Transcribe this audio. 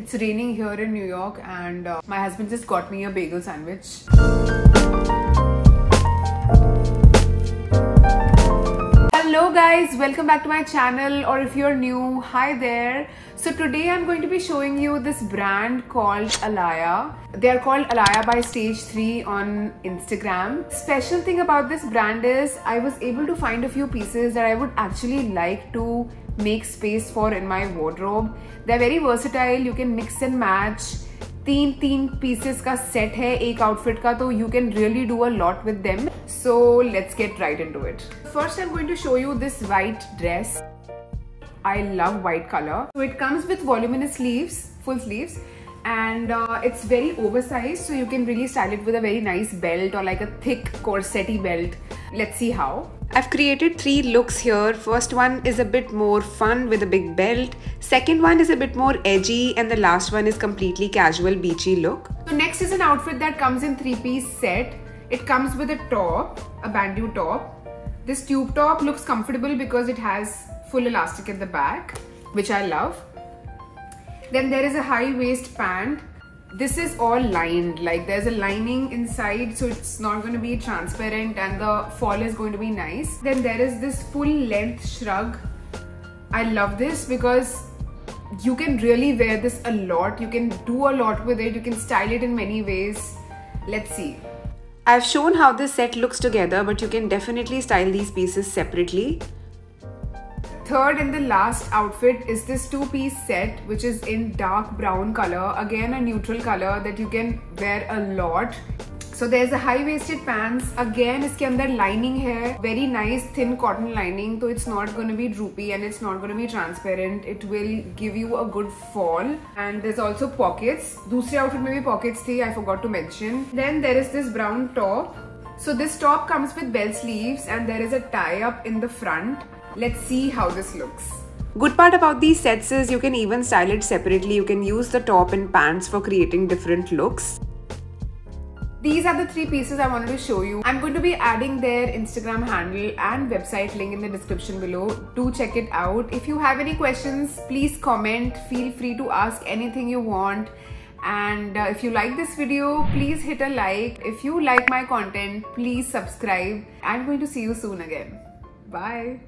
It's raining here in New York and my husband just got me a bagel sandwich. Hello guys, welcome back to my channel, or if you're new, hi there. So today I'm going to be showing you this brand called Alaya. They are called Alaya by Stage3 on Instagram. Special thing about this brand is I was able to find a few pieces that I would actually like to make space for in my wardrobe. They're very versatile, you can mix and match. तीन pieces का set है एक outfit का, तो you can really do a lot with them. So let's get right into it. First I am going to show you this white dress. I love white colour. So it comes with voluminous sleeves, full sleeves, and it's very oversized, so you can really style it with a very nice belt or like a thick corset-y belt. Let's see how. I've created three looks here. First one is a bit more fun with a big belt. Second one is a bit more edgy, and the last one is completely casual beachy look. So next is an outfit that comes in three-piece set. It comes with a top, a bandeau top. This tube top looks comfortable because it has full elastic at the back, which I love. Then there is a high waist pant. This is all lined, like there's a lining inside, so it's not going to be transparent and the fall is going to be nice. Then there is this full length shrug. I love this because you can really wear this a lot. You can do a lot with it. You can style it in many ways. Let's see. I've shown how this set looks together, but you can definitely style these pieces separately. Third and the last outfit is this two-piece set, which is in dark brown color, again a neutral color that you can wear a lot. So there's a high-waisted pants. Again, इसके अंदर lining है, very nice thin cotton lining, so it's not going to be droopy and it's not going to be transparent. It will give you a good fall. And there's also pockets. दूसरे outfit में भी pockets थी, I forgot to mention. Then there is this brown top. So this top comes with bell sleeves and there is a tie-up in the front. Let's see how this looks. Good part about these sets is you can even style it separately. You can use the top and pants for creating different looks. These are the three pieces I wanted to show you. I'm going to be adding their Instagram handle and website link in the description below. Do check it out. If you have any questions, please comment. Feel free to ask anything you want. And if you like this video, please hit a like. If you like my content, please subscribe. I'm going to see you soon again. Bye.